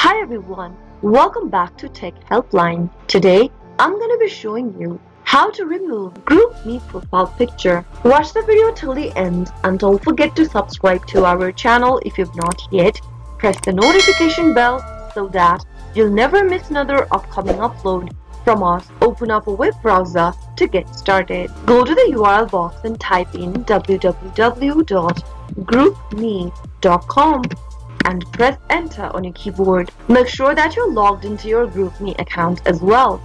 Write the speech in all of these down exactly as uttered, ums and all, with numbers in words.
Hi everyone, welcome back to Tech Helpline. Today, I'm going to be showing you how to remove GroupMe profile picture. Watch the video till the end and don't forget to subscribe to our channel if you've not yet. Press the notification bell so that you'll never miss another upcoming upload from us. Open up a web browser to get started. Go to the U R L box and type in w w w dot groupme dot com. and press enter on your keyboard. Make sure that you're logged into your GroupMe account as well.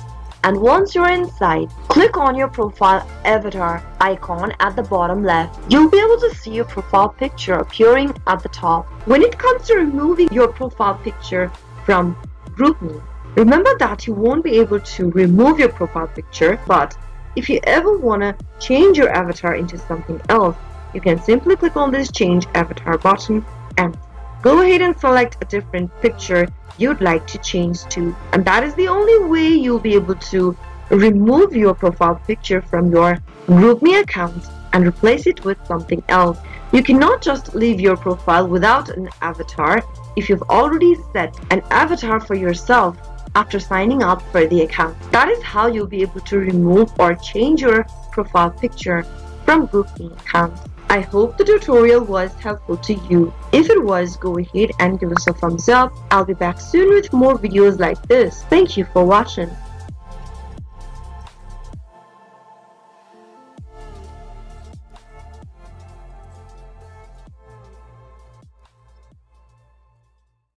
And once you're inside, click on your profile avatar icon at the bottom left. You'll be able to see your profile picture appearing at the top. When it comes to removing your profile picture from GroupMe, remember that you won't be able to remove your profile picture, but if you ever want to change your avatar into something else, you can simply click on this change avatar button and go ahead and select a different picture you'd like to change to. And that is the only way you'll be able to remove your profile picture from your GroupMe account and replace it with something else. You cannot just leave your profile without an avatar if you've already set an avatar for yourself after signing up for the account. That is how you'll be able to remove or change your profile picture from GroupMe account. I hope the tutorial was helpful to you. If it was, go ahead and give us a thumbs up. I'll be back soon with more videos like this. Thank you for watching.